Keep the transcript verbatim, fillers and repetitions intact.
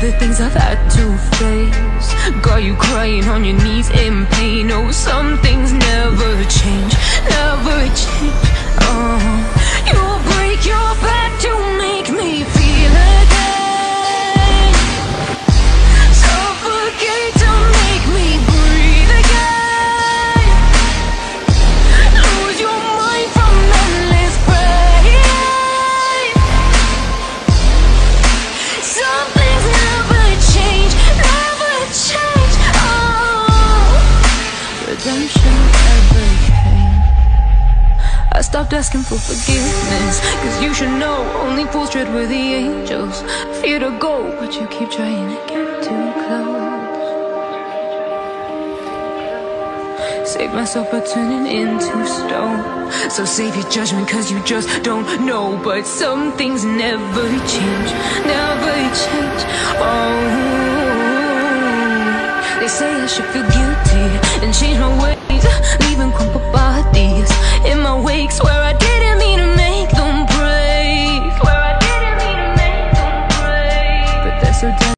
the things I've had to face. Got you crying on your knees in pain. Oh, some things never change, never change. Oh, you'll break your back to make me feel again, suffocate to make me breathe again, lose your mind from endless pain. Some things never change, never change. Oh, redemption ever came. I stopped asking for forgiveness, cause you should know only fools tread with the angels. Fear to go, but you keep trying to get too close. Save myself by turning into stone. So save your judgment, cause you just don't know. But some things never change, never change. Oh, they say I should feel guilty and change my ways, leaving crumpled.